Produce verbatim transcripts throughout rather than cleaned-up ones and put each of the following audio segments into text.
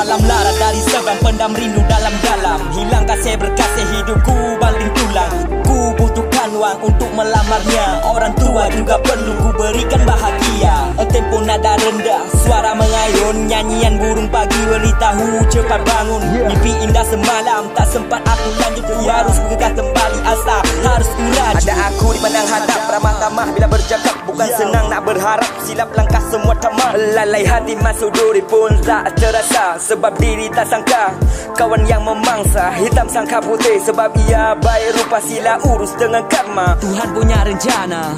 salam lara dari Sabang, pendam rindu dalam-dalam. Hilang kasih berkasih hidupku baling tulang. Ku butuhkan uang untuk melamarnya. Orang tua juga perlu ku berikan bahagia. Tempo nada rendah, suara mengayun, nyanyian burung pagi beritahu cepat bangun. Mimpi indah semalam tak sempat aku lanjut, ku harus bergegas kembali asa, harus kurang. Ada aku di pandang hadap, ramah tamah bila bercakap, bukan senang nak berharap, silap langkah semua tamak. Lalai hati masuk duri pun tak terasa, sebab diri tak sangka kawan yang memangsa. Hitam sangka putih sebab ia baik rupa, sila urus dengan karma. Tuhan punya rencana.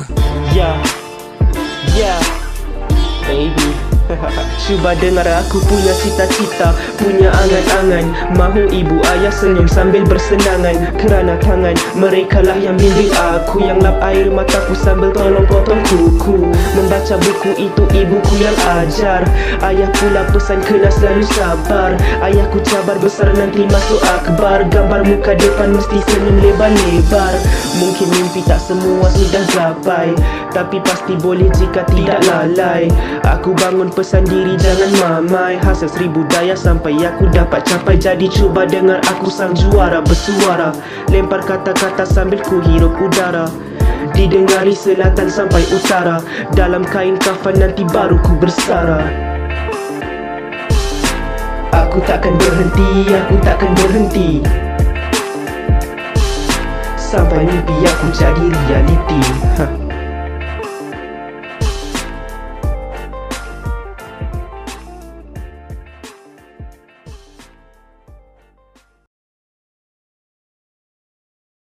Ya, ya baby, Syubadana aku punya cita-cita, punya angan-angan. Mahu ibu ayah senyum sambil bersenangan, kerana tangan merekalah yang bimbing aku, yang lap air mataku sambil tolong potong kuku. Membaca buku itu ibuku yang ajar. Ayah pula pesan kena selalu sabar. Ayahku cabar besar nanti masuk akbar. Gambar muka depan mesti senyum lebar-lebar. Mungkin mimpi tak semua sudah capai, tapi pasti boleh jika tidak lalai. Aku bangun pesan diri jangan mamai. Hasil seribu daya sampai aku dapat capai. Jadi cuba dengar aku sang juara bersuara, lempar kata-kata sambil ku hirup udara. Didengari selatan sampai utara, dalam kain kafan nanti baru ku bersara. Aku takkan berhenti, aku takkan berhenti, sampai mimpi aku jadi realiti.